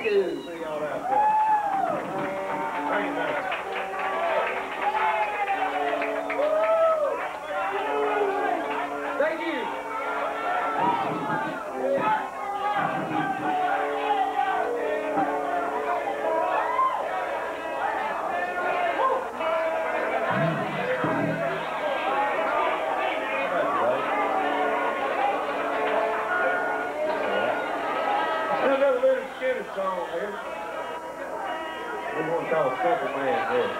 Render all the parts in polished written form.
Thank you. See y'all out there. Thank you, man. Thank you. Still got a little skinny song here. We're going to call Purple Man here.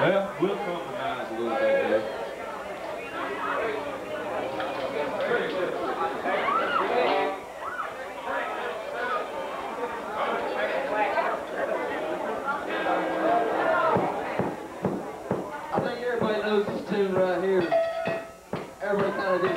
Well, we'll compromise a little bit there. I think everybody knows this tune right here. Everybody kind of did.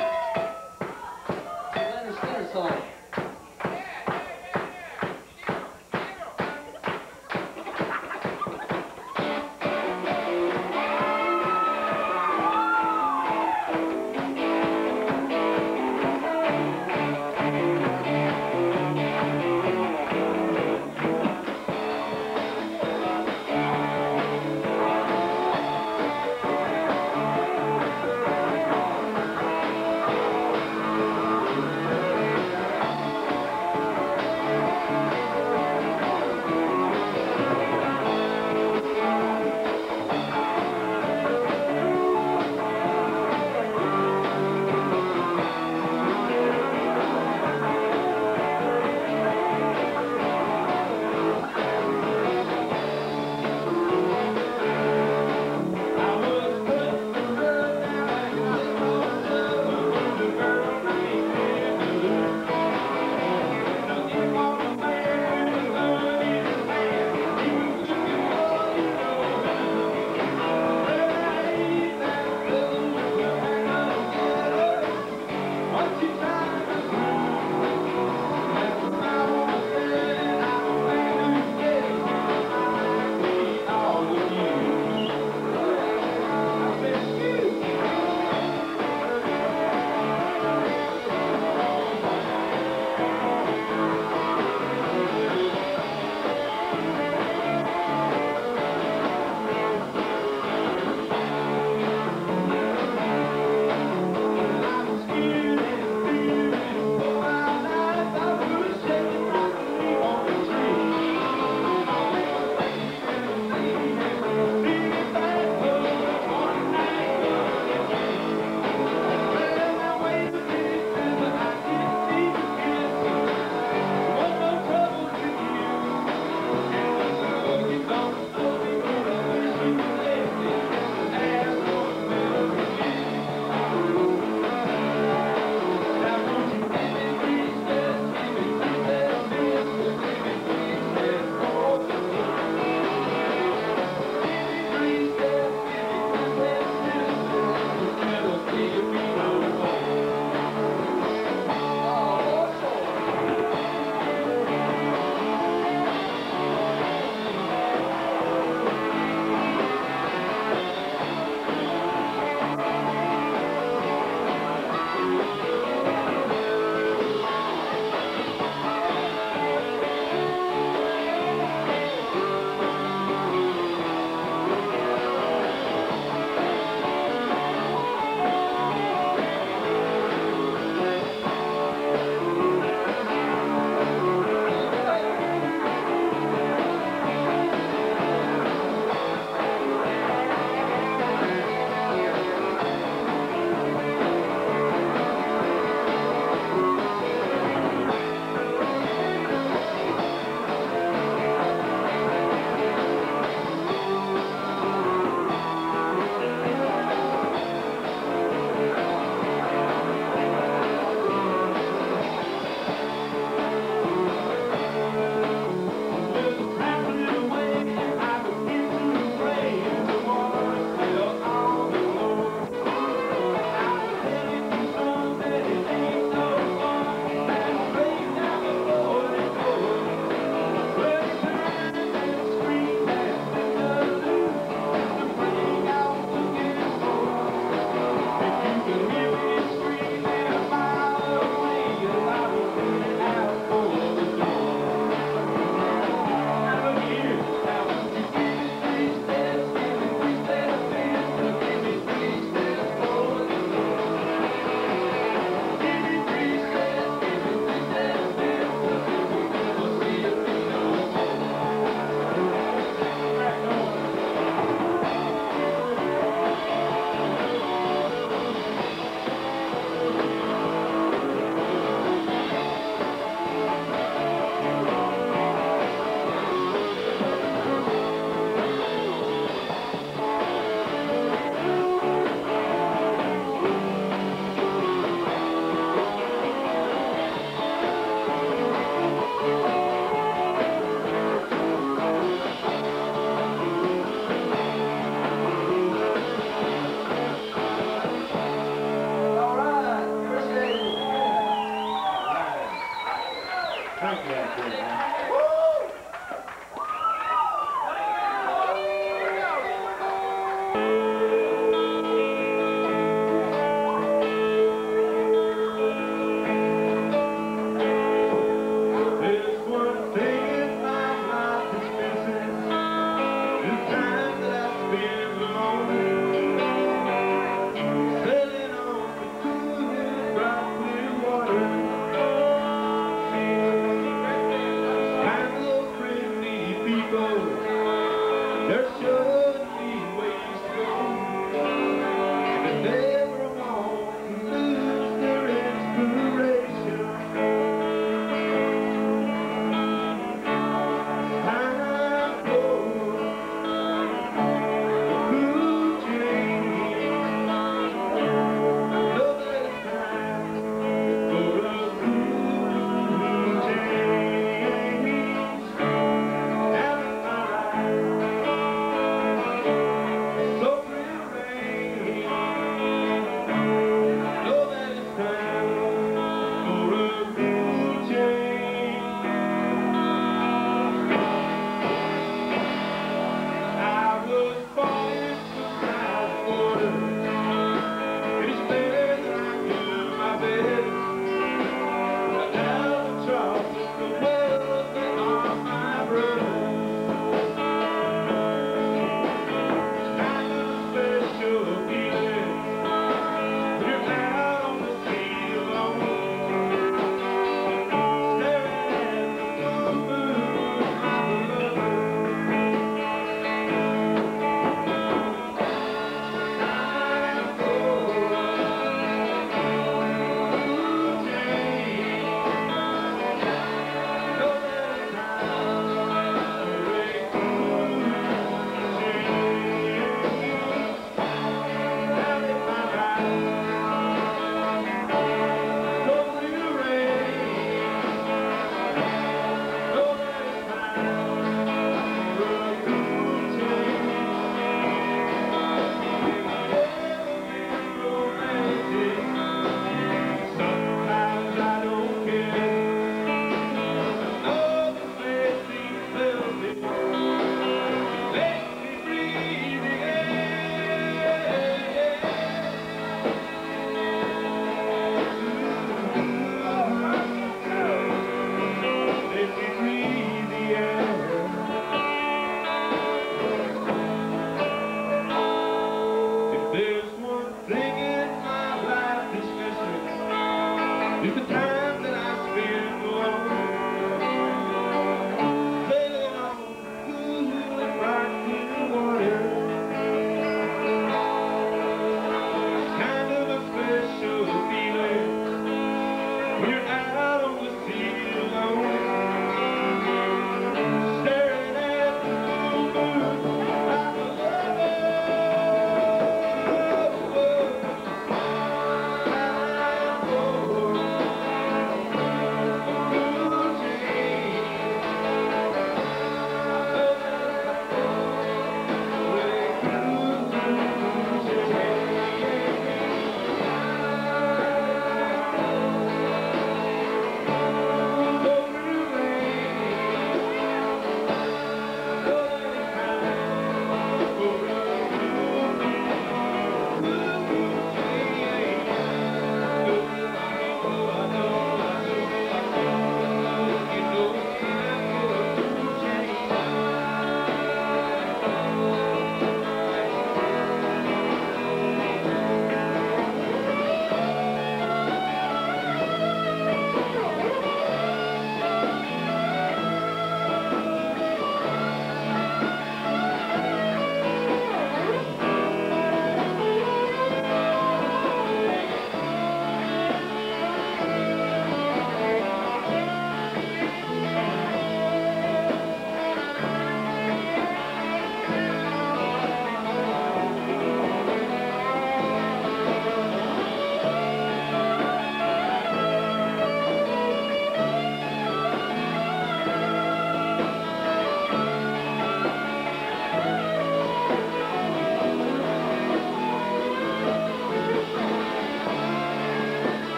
There should be ways to go.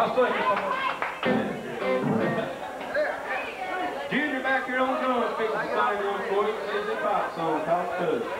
Junior back here on the drums fixing the side one for you. It's a pop song called Touch.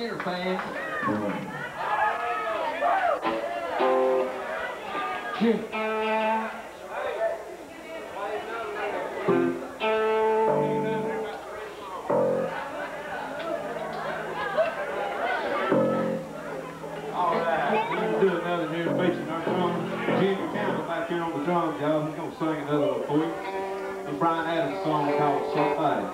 Skinner fans. All right, we can do another derivation on our drums. Jimmy Campbell back here on the drums, y'all. He's gonna sing another little for you. The Bryan Adams song called Somebody.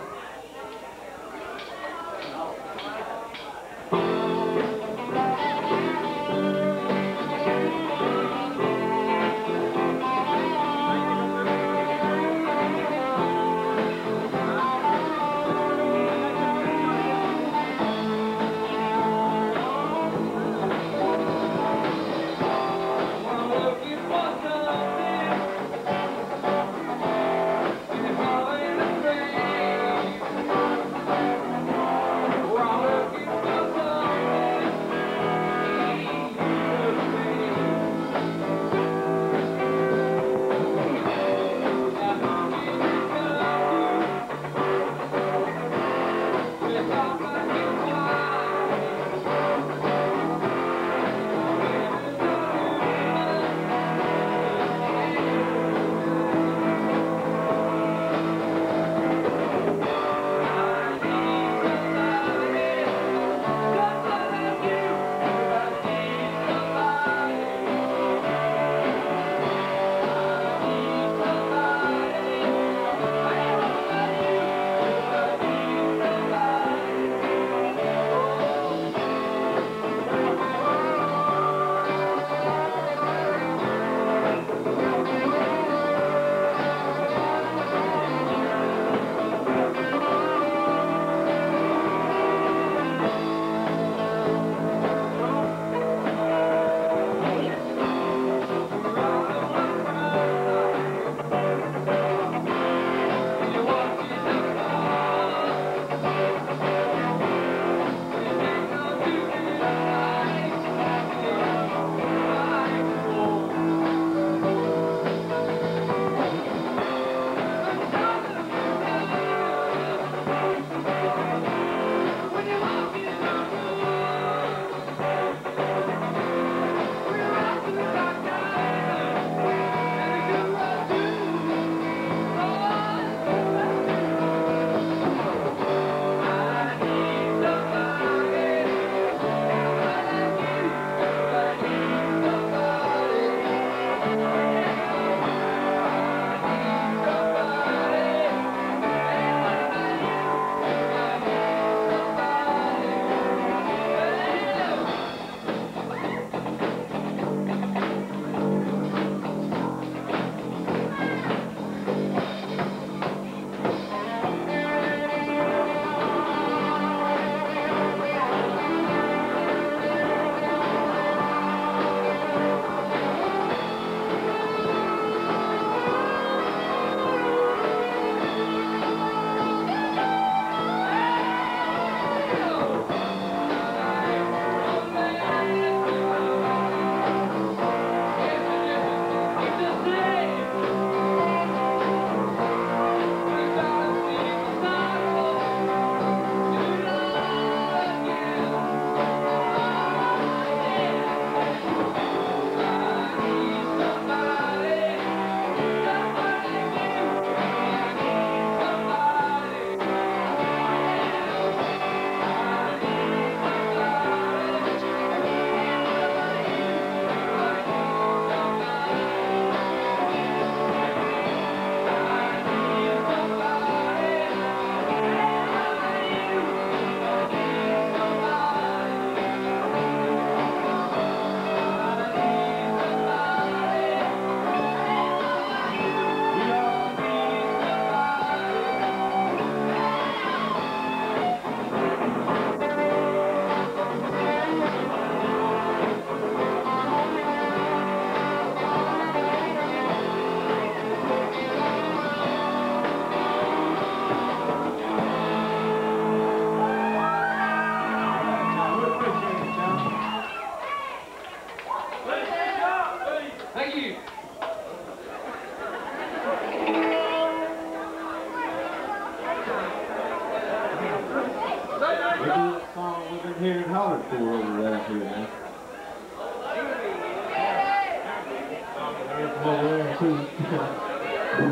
football there too.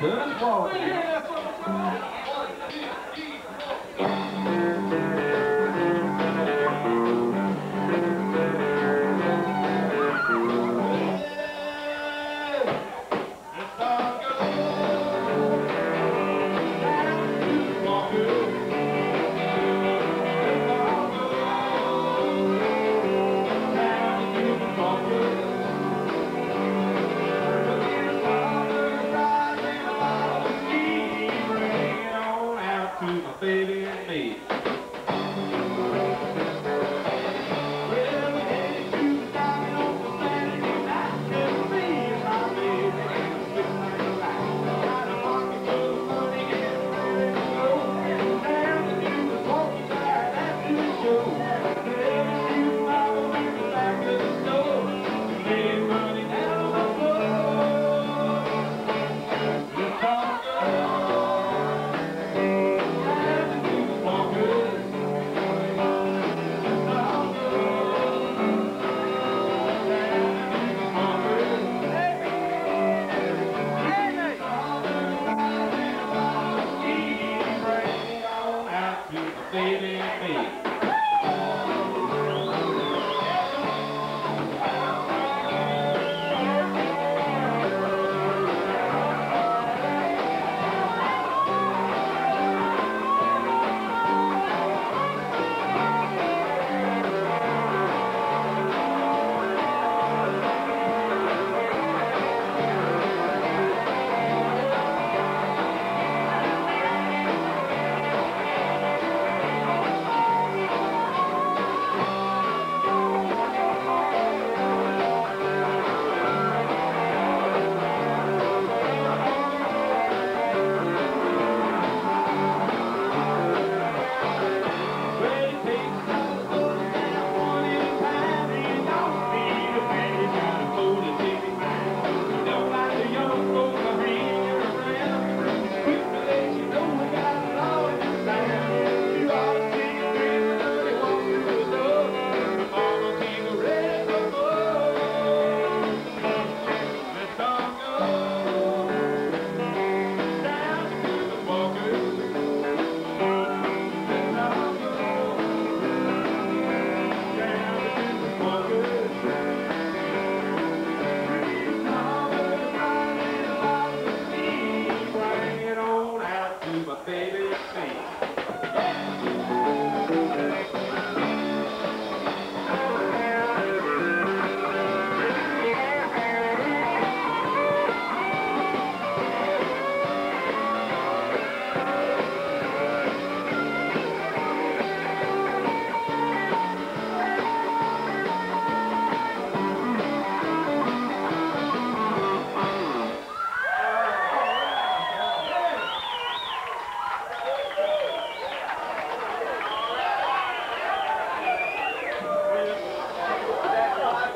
Good ball.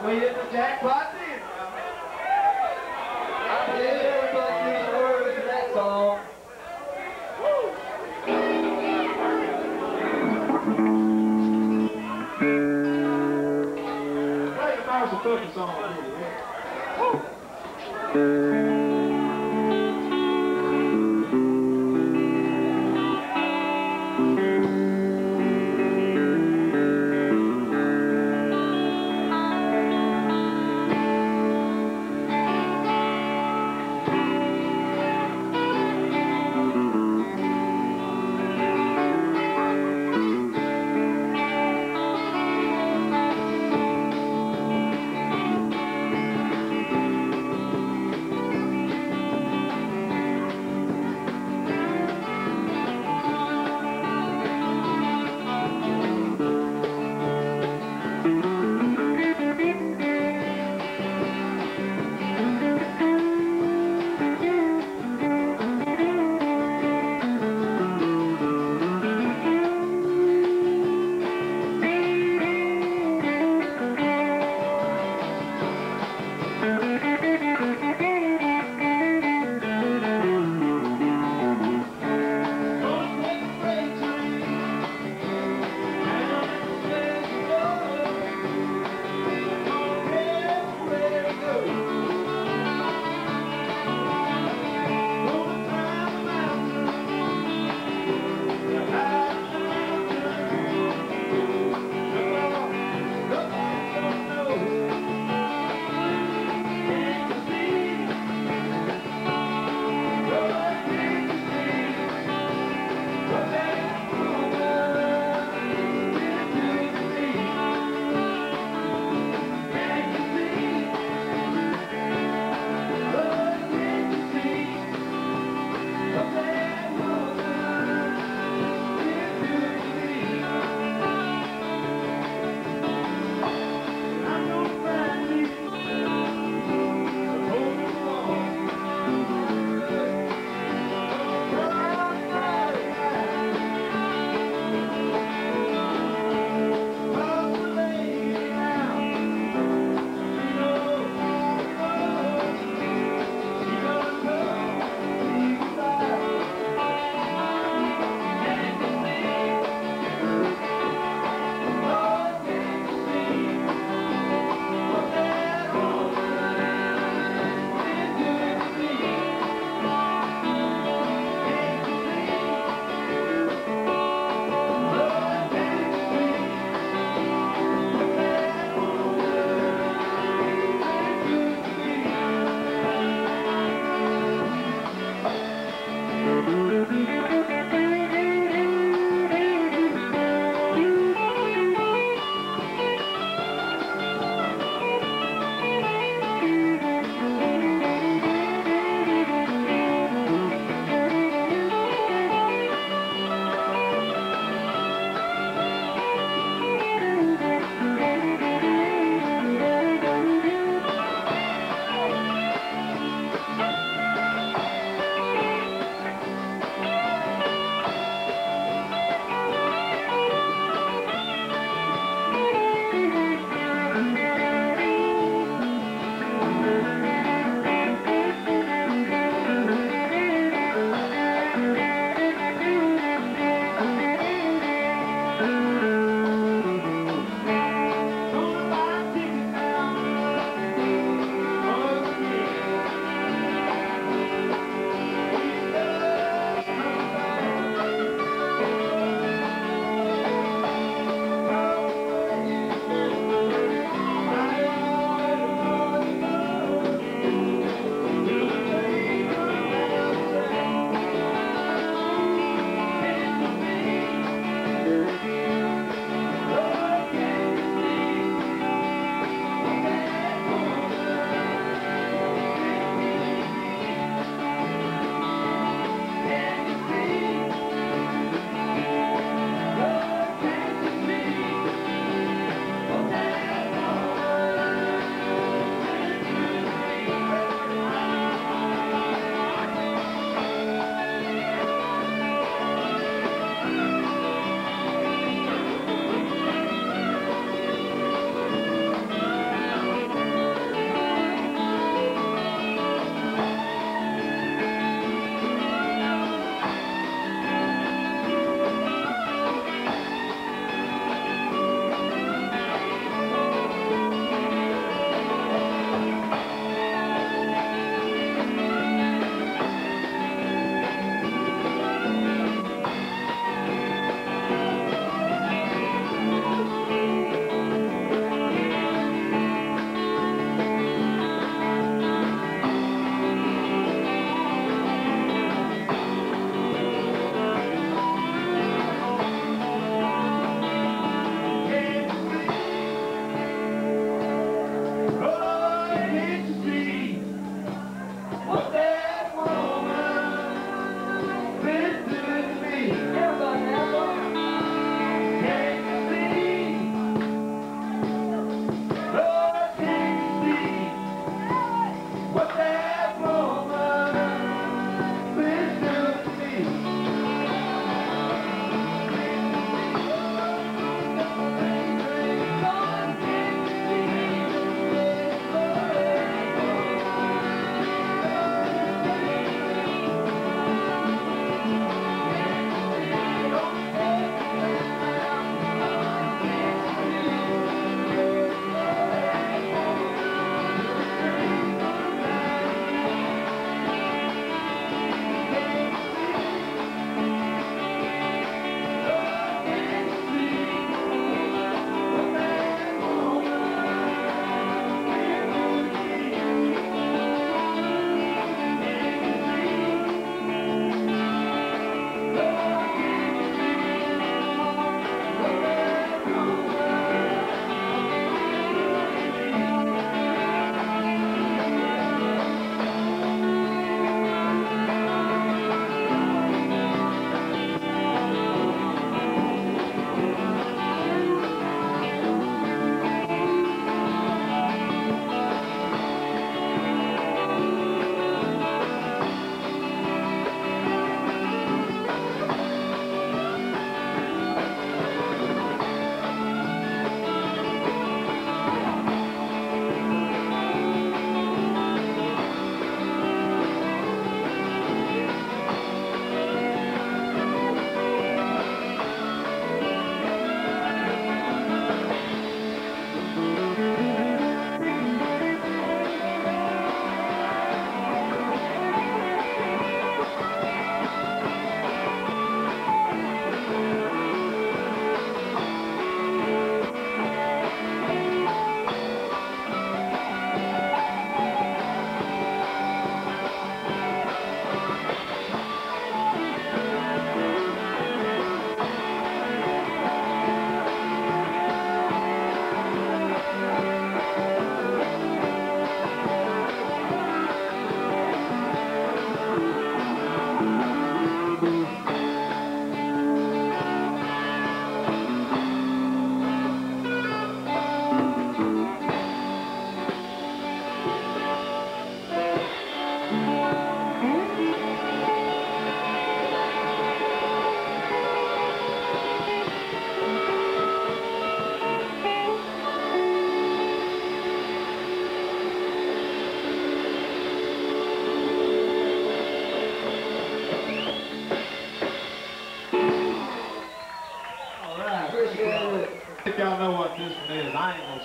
We hit the jackpot then. I believe everybody knew the words to that song. Woo! Play the Marshall Thunder song. Woo!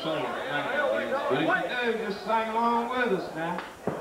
sung it. But if you do, just sing along with us now. Hey,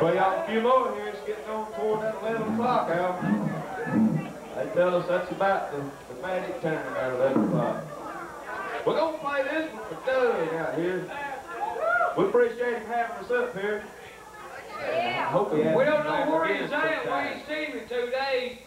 Play out a few more here. It's getting on toward that 11 o'clock out. They tell us that's about the magic time about 11 o'clock. We're going to play this one for Doug out here. We appreciate him having us up here. Yeah. Hope we don't know where he's at. We ain't seen him in 2 days.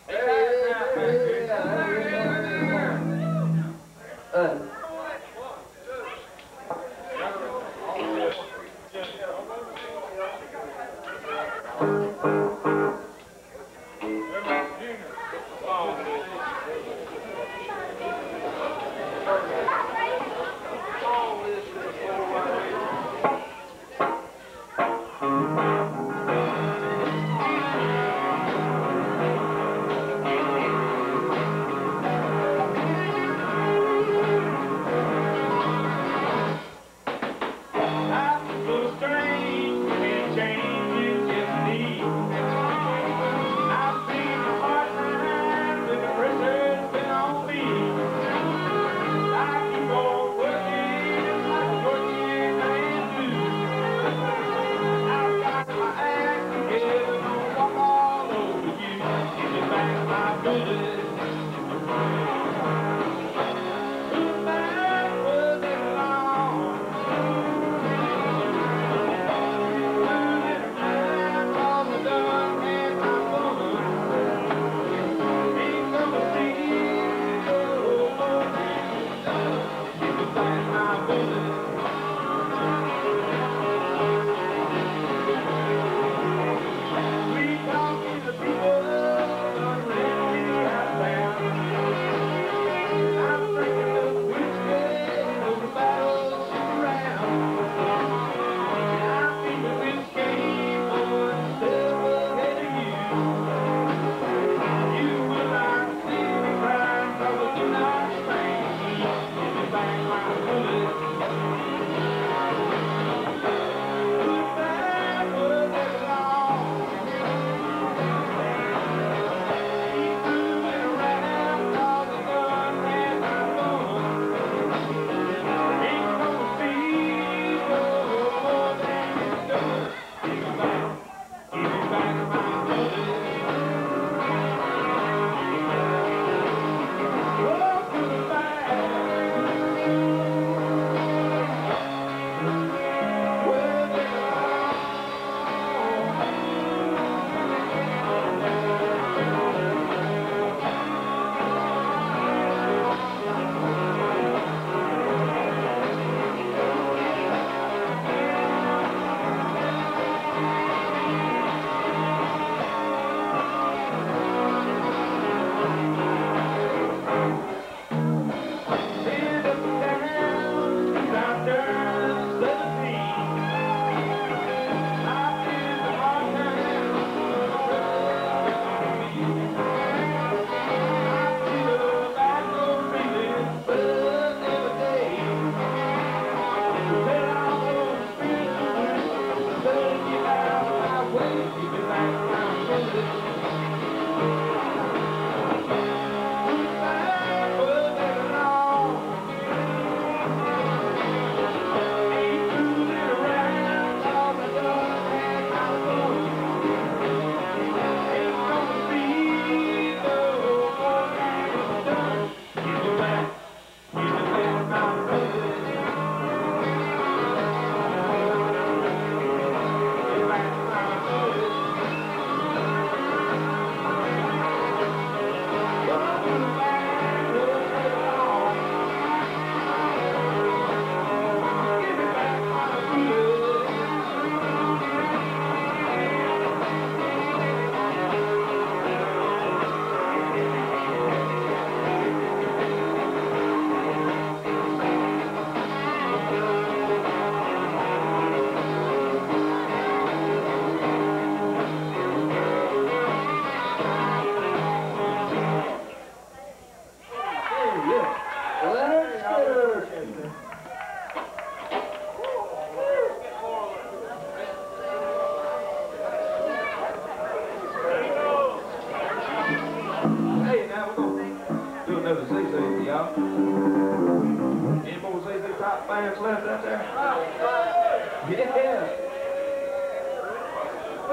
Left out there. Yeah.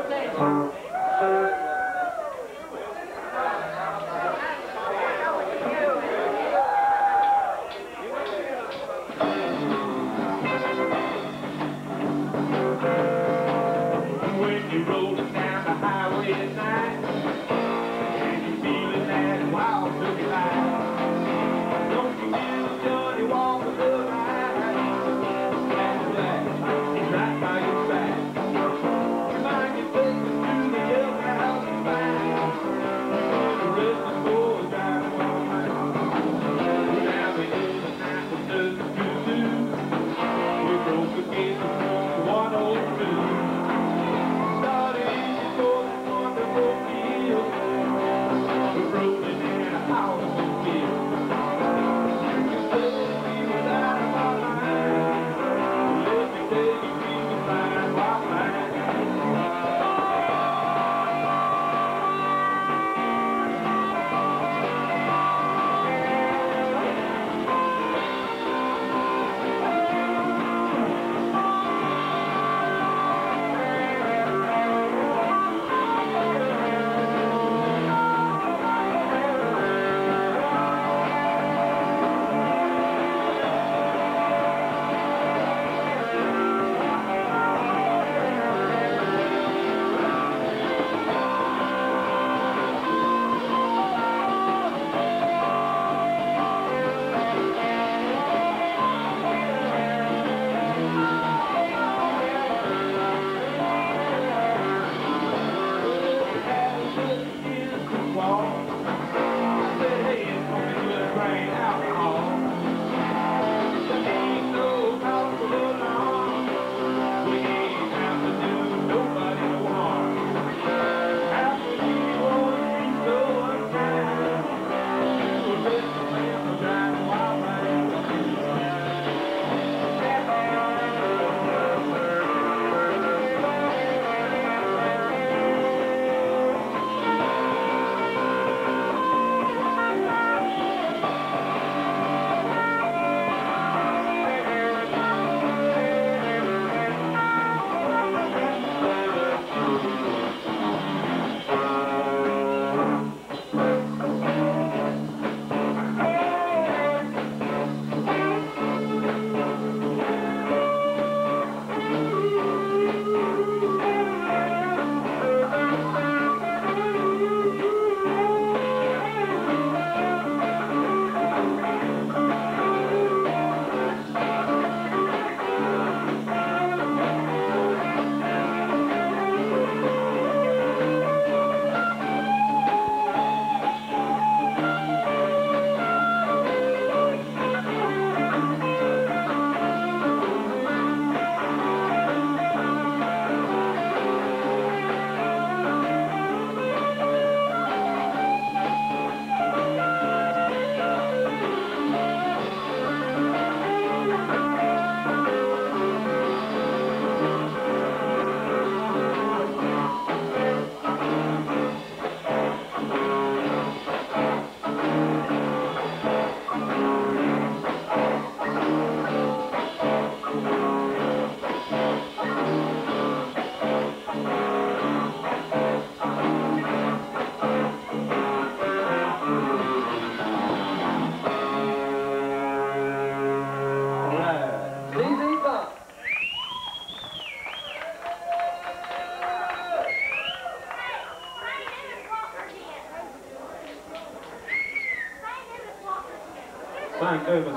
Miss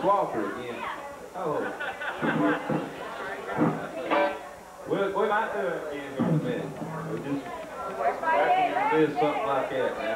Walker again. Oh. We might do it again in a minute. We'll just do something like that now.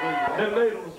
Them needles.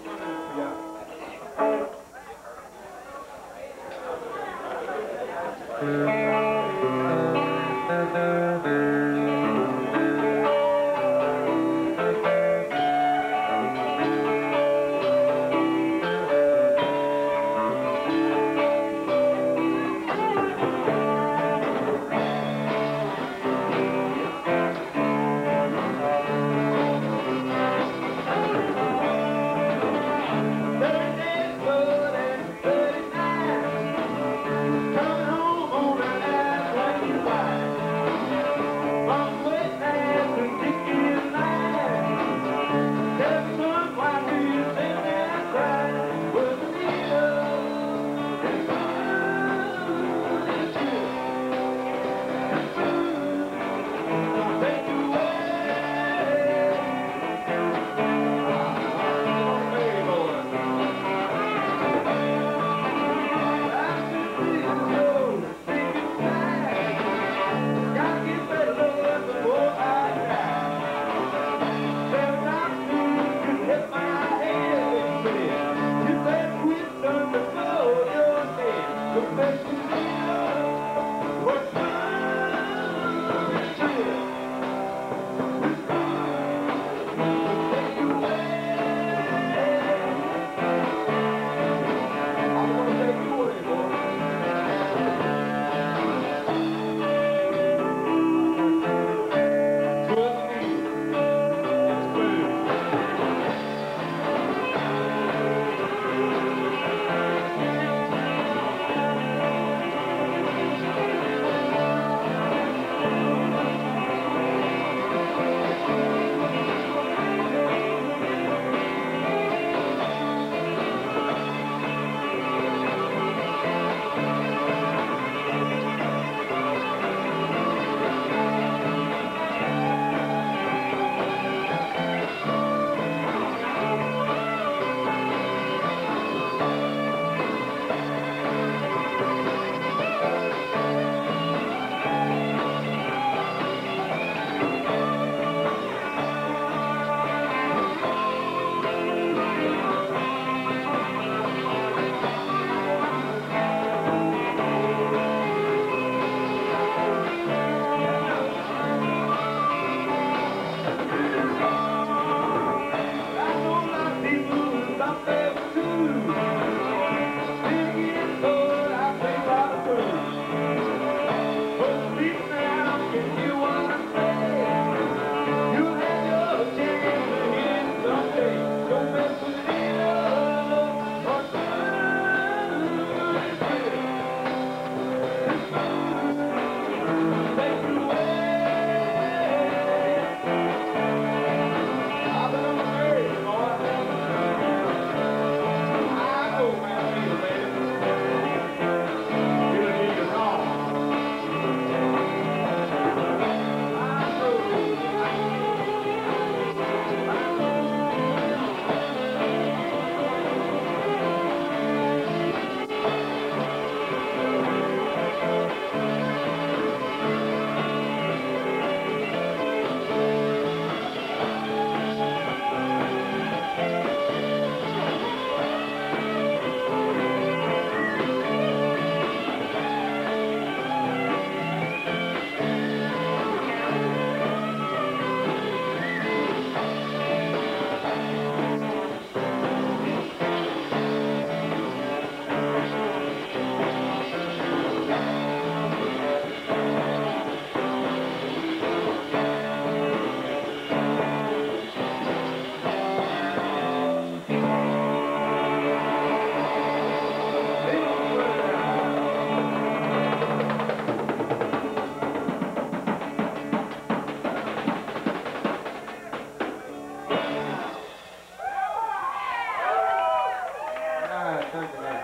Thank you.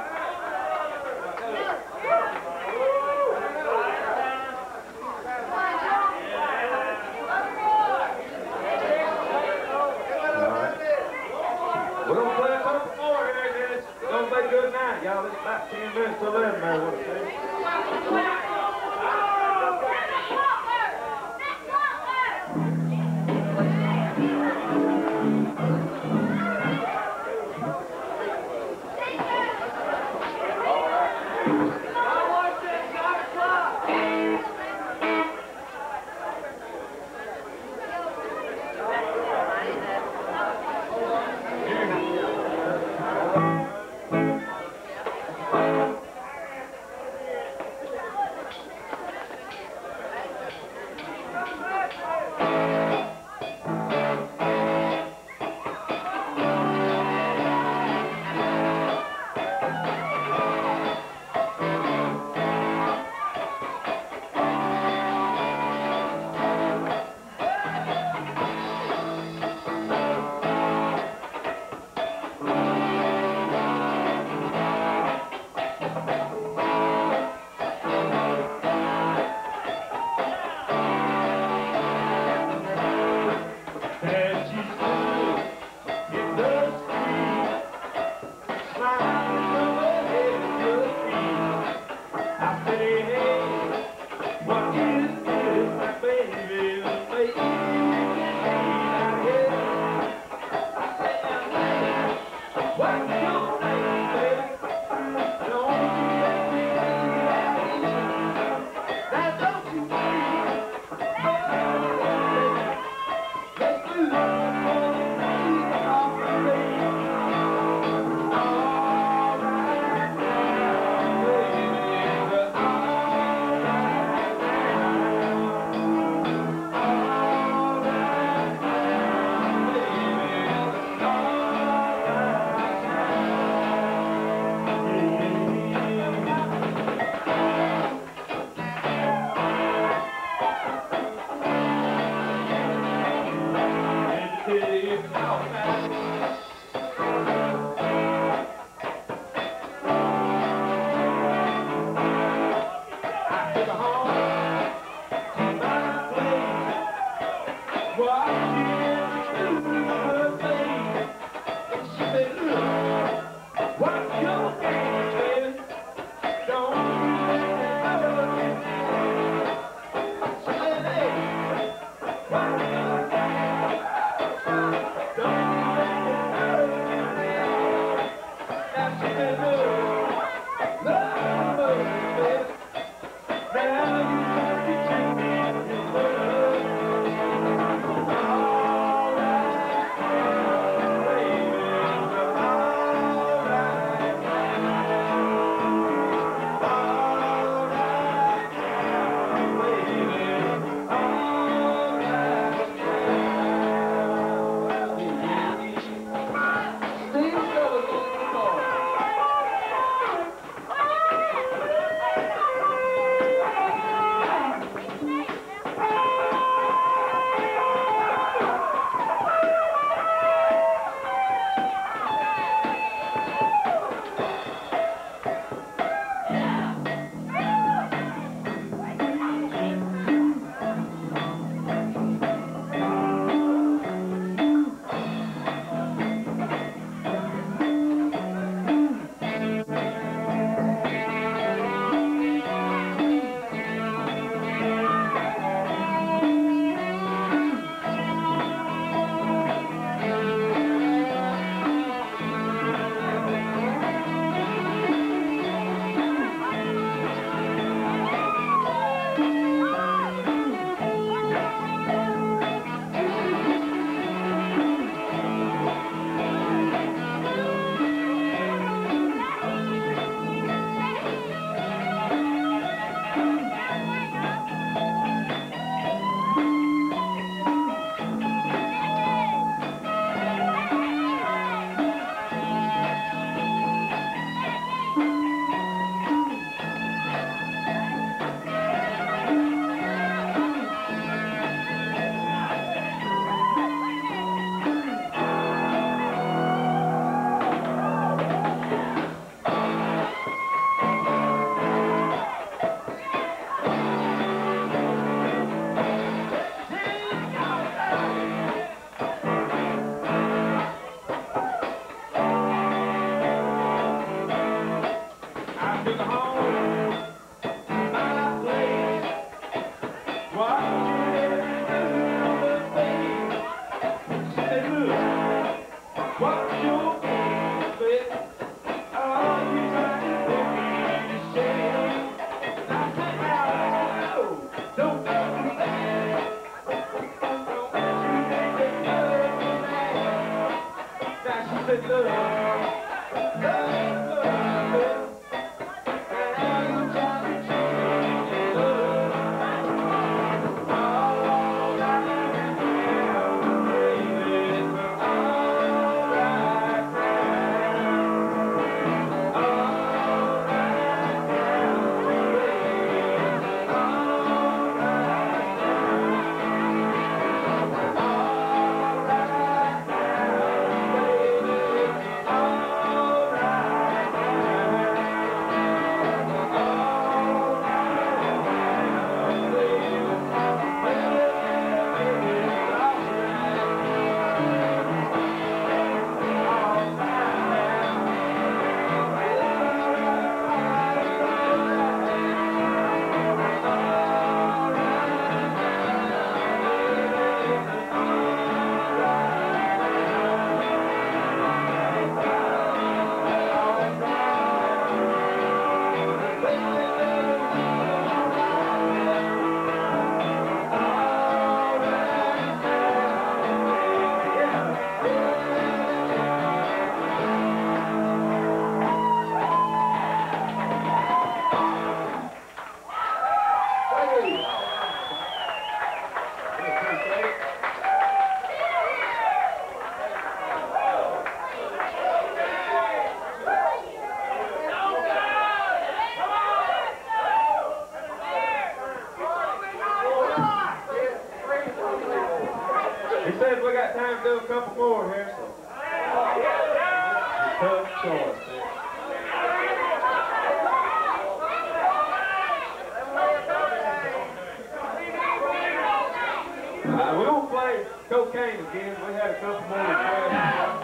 couple more requests.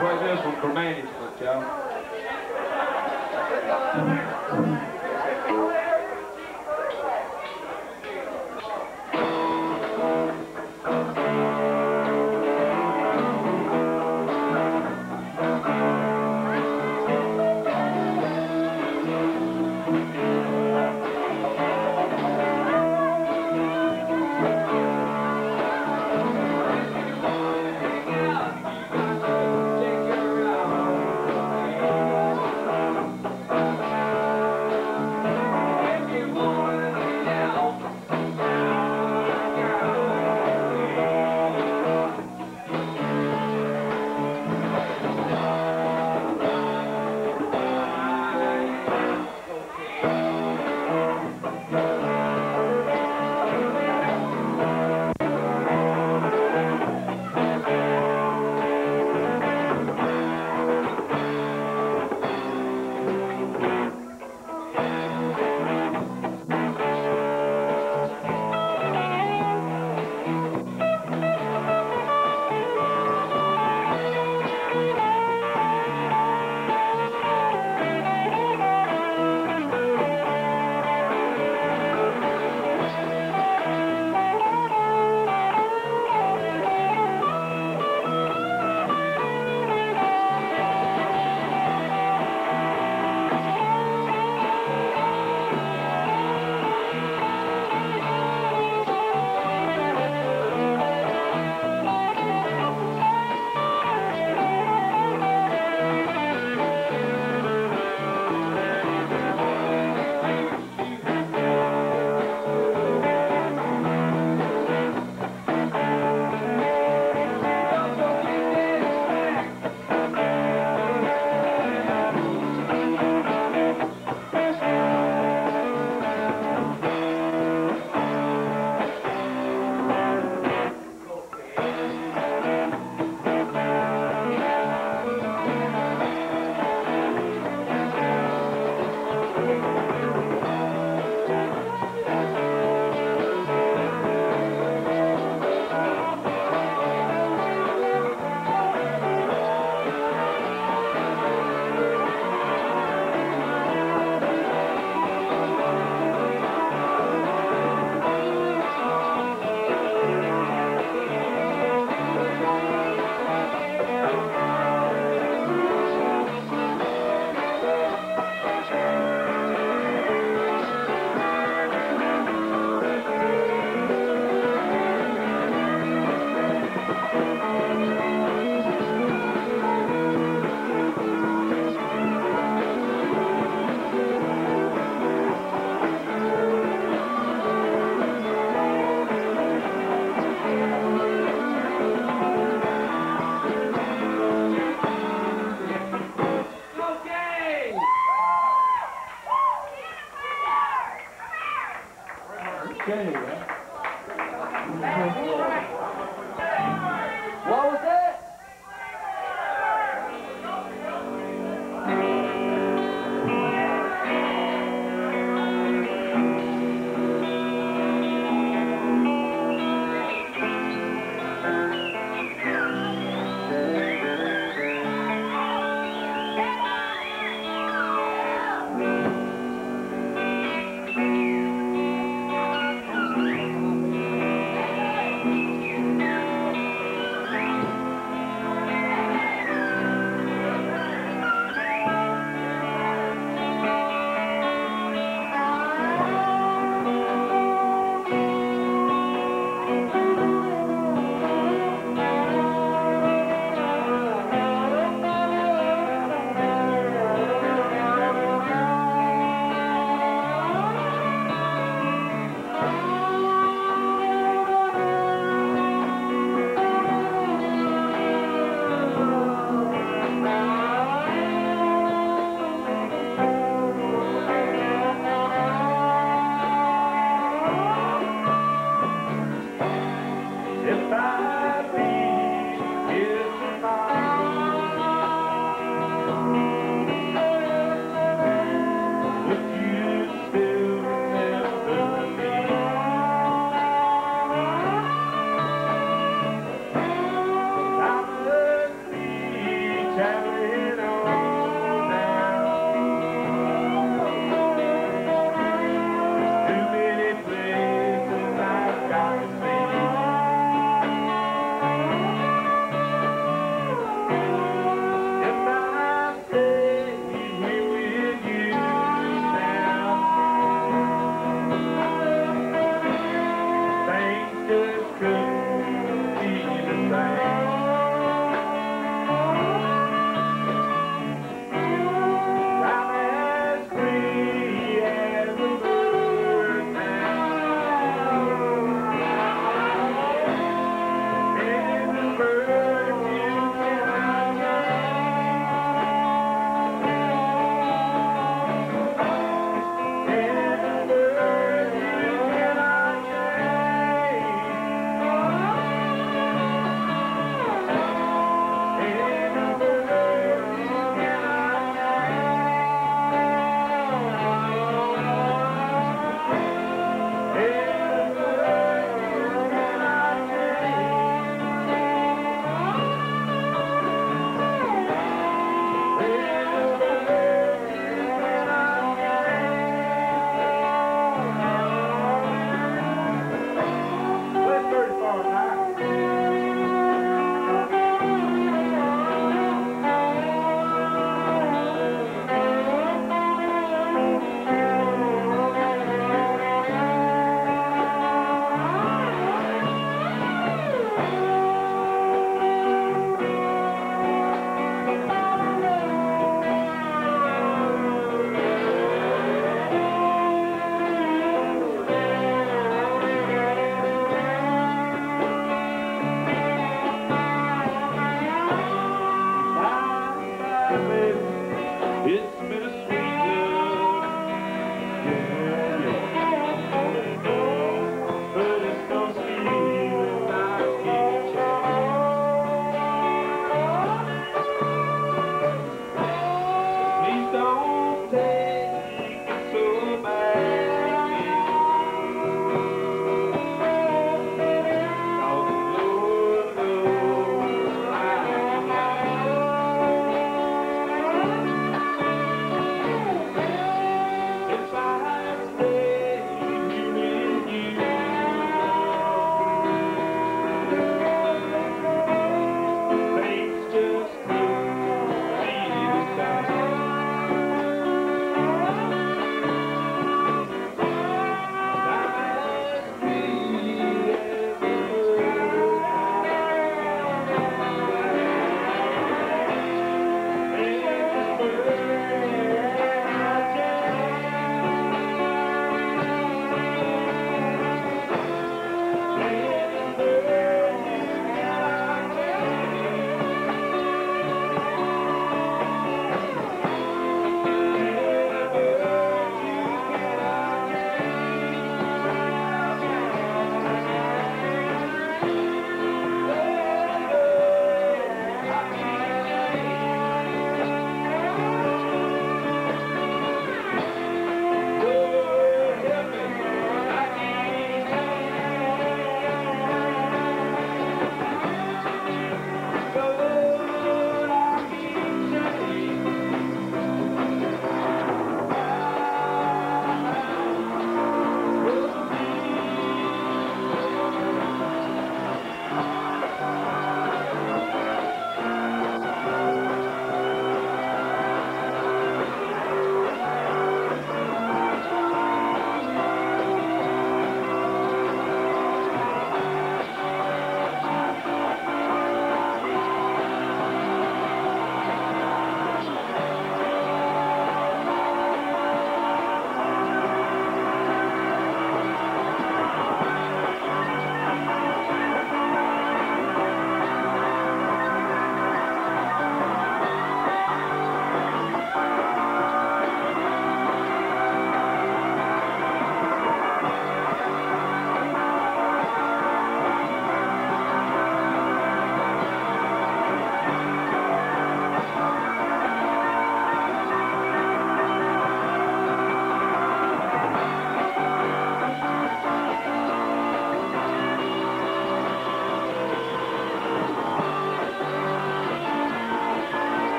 Play this one for management, y'all.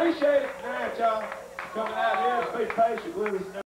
Appreciate it, man, y'all, coming out here. Be patient with us.